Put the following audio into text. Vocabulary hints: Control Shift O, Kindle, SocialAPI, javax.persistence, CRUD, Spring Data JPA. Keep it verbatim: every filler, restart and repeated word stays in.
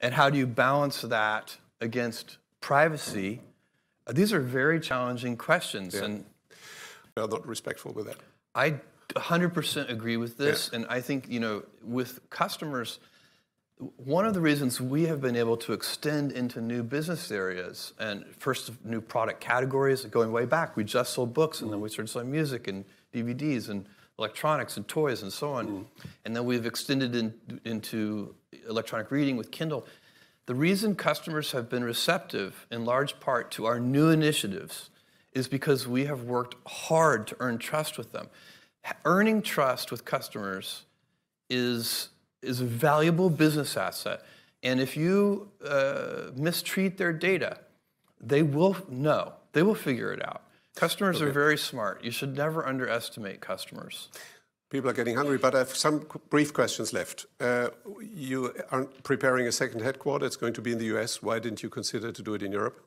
And how do you balance that against privacy? These are very challenging questions. Yeah. And we are not respectful with that. I one hundred percent agree with this. Yeah. And I think, you know, with customers, one of the reasons we have been able to extend into new business areas and first new product categories, going way back, we just sold books, and then we started selling music and D V Ds and electronics and toys and so on. Mm. And then we've extended in, into electronic reading with Kindle. The reason customers have been receptive in large part to our new initiatives is because we have worked hard to earn trust with them. Earning trust with customers is, is a valuable business asset. And if you uh, mistreat their data, they will know. They will figure it out. Customers okay. are very smart. You should never underestimate customers. People are getting hungry, but I have some brief questions left. Uh, you aren't preparing a second headquarter. It's going to be in the U S. Why didn't you consider to do it in Europe?